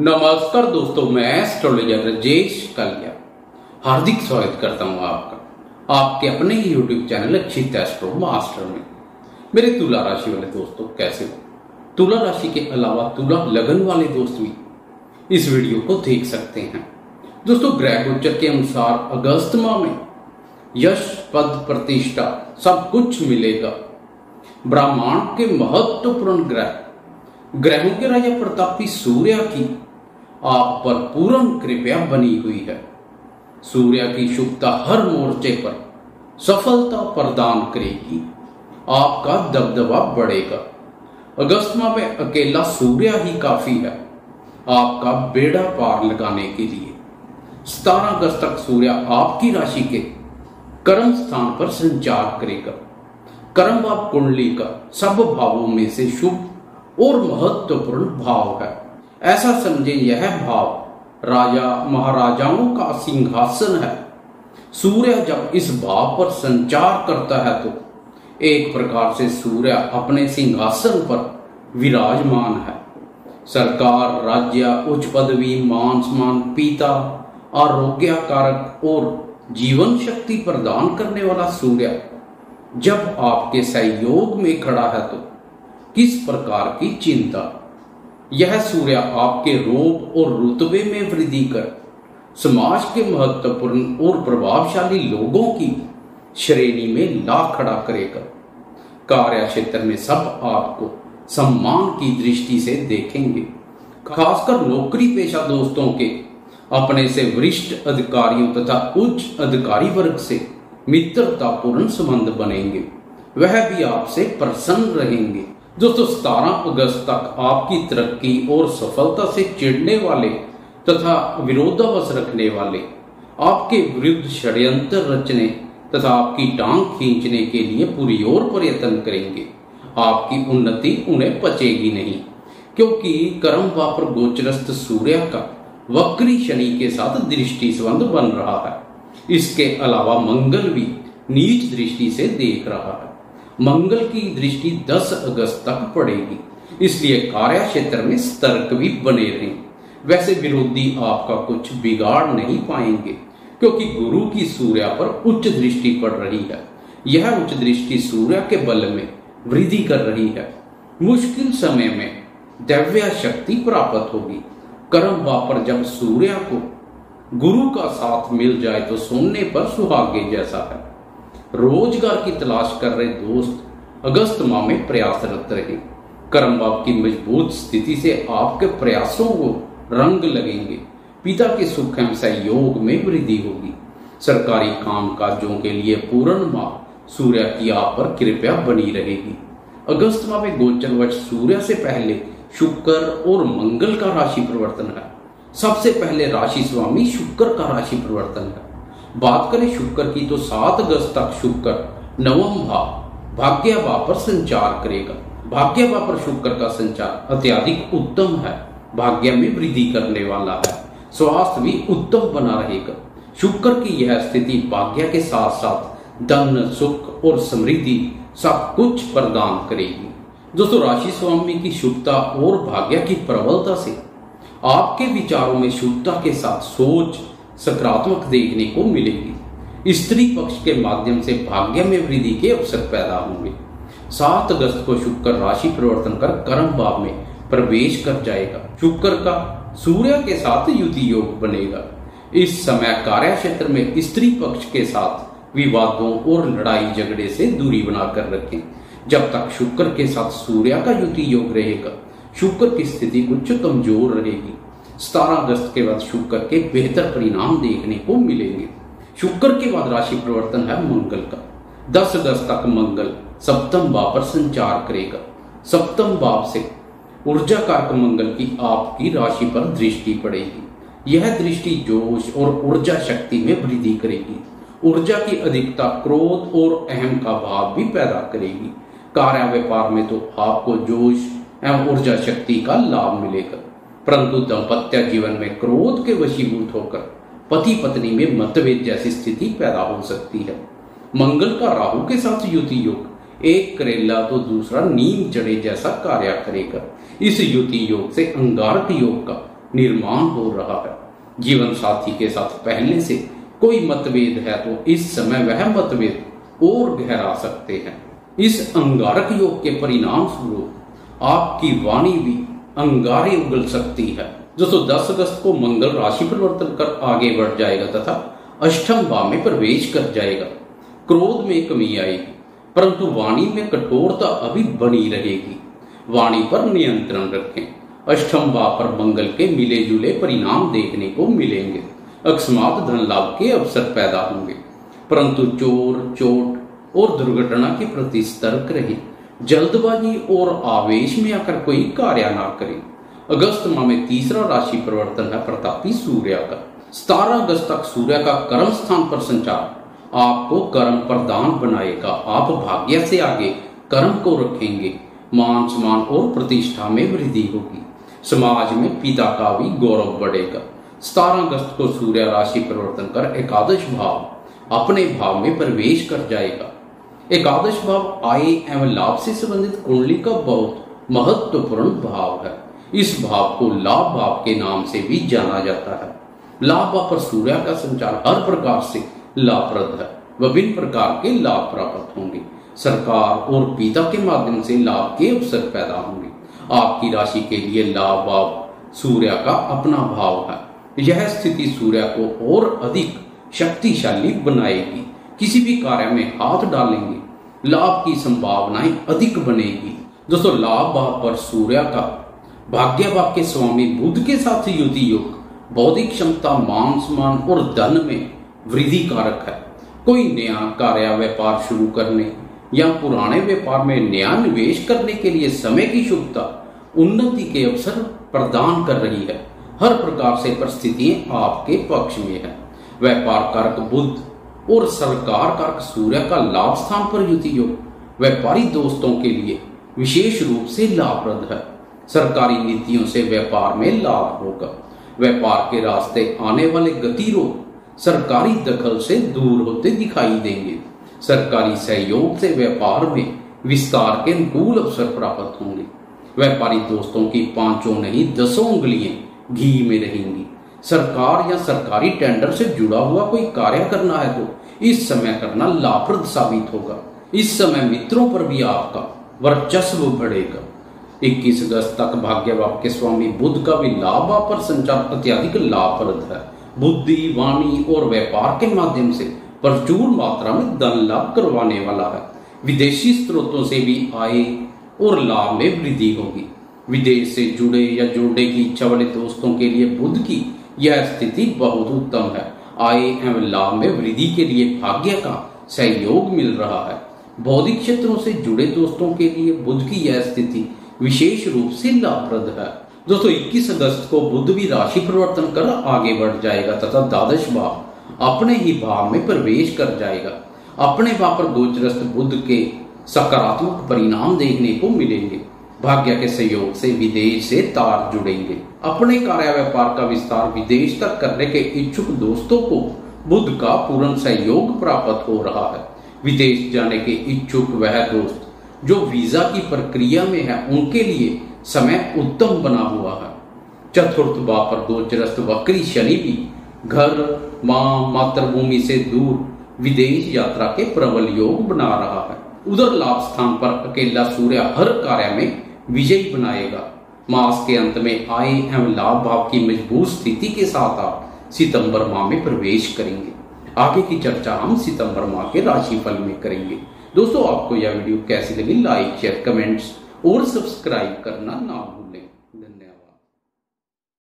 नमस्कार दोस्तों, मैं एस्ट्रोलॉजर राजेश कालिया हार्दिक स्वागत करता हूं आपका आपके अपने ही यूट्यूब चैनल अक्षितास्ट्रो मास्टर में। मेरे तुला राशि वाले दोस्तों, कैसे हो? तुला राशि के अलावा तुला लगन वाले दोस्त भी इस वीडियो को देख सकते हैं। दोस्तों, ग्रह गोचर के अनुसार अगस्त माह में यश, पद, प्रतिष्ठा सब कुछ मिलेगा। ब्रह्मांड के महत्वपूर्ण ग्रहों के राजा प्रतापी सूर्य की आप पर पूर्ण कृपया बनी हुई है। सूर्य की शुभता हर मोर्चे पर सफलता प्रदान करेगी, आपका दबदबा बढ़ेगा। अगस्त माह में अकेला सूर्य ही काफी है आपका बेड़ा पार लगाने के लिए। 17 अगस्त तक सूर्य आपकी राशि के कर्म स्थान पर संचार करेगा। कर्म भाव कुंडली का सब भावों में से शुभ और महत्वपूर्ण भाव है। ऐसा समझे यह भाव राजा महाराजाओं का सिंहासन है। सूर्य जब इस भाव पर संचार करता है तो एक प्रकार से सूर्य अपने सिंहासन पर विराजमान है। सरकार, राज्य, उच्च पदवी, मान सम्मान, पिता, आरोग्य कारक और जीवन शक्ति प्रदान करने वाला सूर्य जब आपके सहयोग में खड़ा है तो किस प्रकार की चिंता। यह सूर्य आपके रोग और रुतबे में वृद्धि कर समाज के महत्वपूर्ण और प्रभावशाली लोगों की श्रेणी में ला खड़ा करेगा। कार्य क्षेत्र में सब आपको सम्मान की दृष्टि से देखेंगे। खासकर नौकरी पेशा दोस्तों के अपने से वरिष्ठ अधिकारियों तथा उच्च अधिकारी वर्ग से मित्रतापूर्ण संबंध बनेंगे, वह भी आपसे प्रसन्न रहेंगे। दोस्तों, 17 अगस्त तक आपकी तरक्की और सफलता से चिढ़ने वाले तथा विरोधाभास रखने वाले आपके विरुद्ध षड्यंत्र रचने तथा आपकी टांग खींचने के लिए पूरी ओर प्रयत्न करेंगे। आपकी उन्नति उन्हें पचेगी नहीं, क्योंकि कर्म वापर गोचरस्थ सूर्य का वक्री शनि के साथ दृष्टि संबंध बन रहा है। इसके अलावा मंगल भी नीच दृष्टि से देख रहा है। मंगल की दृष्टि 10 अगस्त तक पड़ेगी, इसलिए कार्य क्षेत्र में सतर्क भी बने रहें। वैसे विरोधी आपका कुछ बिगाड़ नहीं पाएंगे, क्योंकि गुरु की सूर्य पर उच्च दृष्टि पड़ रही है। यह उच्च दृष्टि सूर्य के बल में वृद्धि कर रही है। मुश्किल समय में दैव्य शक्ति प्राप्त होगी। कर्म वापर जब सूर्य को गुरु का साथ मिल जाए तो सोने पर सुहागे जैसा है। रोजगार की तलाश कर रहे दोस्त अगस्त माह में प्रयासरत रहे। कर्म भाव की मजबूत स्थिति से आपके प्रयासों को रंग लगेंगे। पिता के सुख एवं सहयोग में वृद्धि होगी। सरकारी काम काजों के लिए पूर्ण माह सूर्य की आप पर कृपया बनी रहेगी। अगस्त माह में गोचर वर्ष सूर्य से पहले शुक्र और मंगल का राशि परिवर्तन है। सबसे पहले राशि स्वामी शुक्र का राशि परिवर्तन है। बात करें शुक्र की तो 7 अगस्त तक शुक्र नवम भाव भाग्य भाव पर संचार करेगा। भाग्य भाव पर शुक्र का संचार अत्यधिक उत्तम है। भाग्य में वृद्धि करने वाला है। स्वास्थ्य भी उत्तम बना रहेगा। शुक्र की यह स्थिति भाग्य के साथ साथ धन, सुख और समृद्धि सब कुछ प्रदान करेगी। दोस्तों, राशि स्वामी की शुभता और भाग्य की प्रबलता से आपके विचारों में शुद्धता के साथ सोच सकारात्मक देखने को मिलेगी। स्त्री पक्ष के माध्यम से भाग्य में वृद्धि के अवसर पैदा होंगे। 7 अगस्त को शुक्र राशि परिवर्तन कर कर्म भाव में प्रवेश कर जाएगा। शुक्र का सूर्य के साथ युति योग बनेगा। इस समय कार्य क्षेत्र में स्त्री पक्ष के साथ विवादों और लड़ाई झगड़े से दूरी बनाकर रखें। जब तक शुक्र के साथ सूर्य का युति योग रहेगा शुक्र की स्थिति कुछ कमजोर रहेगी। 17 अगस्त के बाद शुक्र के बेहतर परिणाम देखने को मिलेंगे। शुक्र के बाद राशि परिवर्तन है मंगल का। 10 अगस्त तक मंगल सप्तम भाव पर संचार करेगा। सप्तम भाव से ऊर्जा कारक मंगल की आपकी राशि पर दृष्टि पड़ेगी। यह दृष्टि जोश और ऊर्जा शक्ति में वृद्धि करेगी। ऊर्जा की अधिकता क्रोध और अहम का भाव भी पैदा करेगी। कार्य व्यापार में तो आपको जोश एवं ऊर्जा शक्ति का लाभ मिलेगा, परंतु दाम्पत्य जीवन में क्रोध के वशीभूत होकर पति पत्नी में मतभेद जैसी स्थिति पैदा हो सकती है। मंगल का राहु के साथ युति योग एक करेला तो दूसरा नीम चढ़े जैसा कार्य करेगा। इस युति योग से अंगारक योग का निर्माण हो रहा है। जीवन साथी के साथ पहले से कोई मतभेद है तो इस समय वह मतभेद और गहरा सकते हैं। इस अंगारक योग के परिणाम स्वरूप आपकी वाणी भी अंगारे उगल सकती है। 210 अगस्त को मंगल राशि परिवर्तन कर आगे बढ़ जाएगा तथा अष्टम भाव में प्रवेश कर जाएगा। क्रोध में कमी आएगी परंतु वाणी में कठोरता अभी बनी रहेगी। वाणी पर नियंत्रण रखें। अष्टम भाव पर मंगल के मिले जुले परिणाम देखने को मिलेंगे। अकस्मात धन लाभ के अवसर पैदा होंगे परंतु चोर चोट और दुर्घटना के प्रति सतर्क रहे। जल्दबाजी और आवेश में आकर कोई कार्य ना करें। अगस्त माह में तीसरा राशि परिवर्तन है प्रतापी सूर्य का। 17 अगस्त तक सूर्य का कर्म स्थान पर संचार आपको कर्म प्रदान बनाएगा। आप भाग्य से आगे कर्म को रखेंगे। मान सम्मान और प्रतिष्ठा में वृद्धि होगी। समाज में पिता का भी गौरव बढ़ेगा। 17 अगस्त को सूर्य राशि परिवर्तन कर एकादश भाव अपने भाव में प्रवेश कर जाएगा। एकादश भाव आय एवं लाभ से संबंधित कुंडली का बहुत महत्वपूर्ण भाव है। इस भाव को लाभ भाव के नाम से भी जाना जाता है। लाभ भाव पर सूर्य का संचार हर प्रकार से लाभप्रद है। विभिन्न प्रकार के लाभ प्राप्त होंगे। सरकार और पिता के माध्यम से लाभ के अवसर पैदा होंगे। आपकी राशि के लिए लाभ भाव सूर्य का अपना भाव है। यह स्थिति सूर्य को और अधिक शक्तिशाली बनाएगी। किसी भी कार्य में हाथ डालेंगे लाभ की संभावनाएं अधिक बनेगी। दोस्तों लाभ भाव पर सूर्य का भाग्य भाव के स्वामी बुध के साथ युति योग बौद्धिक क्षमता मान सम्मान और धन में वृद्धि कारक है। कोई नया कार्य व्यापार शुरू करने या पुराने व्यापार में नया निवेश करने के लिए समय की शुभता उन्नति के अवसर प्रदान कर रही है। हर प्रकार से परिस्थितियां आपके पक्ष में है। व्यापार कारक बुध और सरकार कारक सूर्य का लाभ स्थान पर युति योग व्यापारी दोस्तों के लिए विशेष रूप से लाभप्रद है। सरकारी नीतियों से व्यापार में लाभ होगा। व्यापार के रास्ते आने वाले गतिरोध सरकारी दखल से दूर होते दिखाई देंगे। सरकारी सहयोग से व्यापार में विस्तार के अनुकूल अवसर प्राप्त होंगे। व्यापारी दोस्तों की 5 नहीं 10 उंगलियां घी में रहेंगी। सरकार या सरकारी टेंडर से जुड़ा हुआ कोई कार्य करना है तो इस समय करना लाभप्रद साबित होगा। इस समय मित्रों पर भी आपका वर्चस्व बढ़ेगा। 21 अगस्त तक भाग्य भाव के स्वामी बुध का भी लाभ पर संचार अत्यधिक लाभप्रद है। बुद्धि वाणी और व्यापार के माध्यम से प्रचुर मात्रा में धन लाभ करवाने वाला है। विदेशी स्रोतों से भी आय और लाभ में वृद्धि होगी। विदेश से जुड़े या जुड़ने की इच्छा वाले दोस्तों के लिए बुध की यह स्थिति बहुत उत्तम है। आय एवं लाभ में वृद्धि के लिए भाग्य का सहयोग मिल रहा है। बौद्धिक क्षेत्रों से जुड़े दोस्तों के लिए बुध की यह स्थिति विशेष रूप से लाभप्रद है। दोस्तों 21 अगस्त को बुध भी राशि परिवर्तन कर आगे बढ़ जाएगा तथा द्वादश भाव अपने ही भाव में प्रवेश कर जाएगा। अपने भाव पर गोचरस्थ बुध के सकारात्मक परिणाम देखने को मिलेंगे। भाग्य के सहयोग से विदेश से तार जुड़ेंगे। अपने कार्य व्यापार का विस्तार विदेश तक करने के इच्छुक दोस्तों को बुध का पूर्ण सहयोग प्राप्त हो रहा है। विदेश जाने के इच्छुक वह दोस्त जो वीजा की प्रक्रिया में है उनके लिए समय उत्तम बना हुआ है। चतुर्थ भाव पर गोचरस्थ वक्री शनि भी घर मां मातृभूमि से दूर विदेश यात्रा के प्रबल योग बना रहा है। उधर लाभ स्थान पर अकेला सूर्य हर कार्य में विजयी बनाएगा। मास के अंत में आय एवं लाभ भाव की मजबूत स्थिति के साथ आप सितंबर माह में प्रवेश करेंगे। आगे की चर्चा हम सितंबर माह के राशिफल में करेंगे। दोस्तों आपको यह वीडियो कैसी लगी लाइक शेयर कमेंट्स और सब्सक्राइब करना ना भूलें।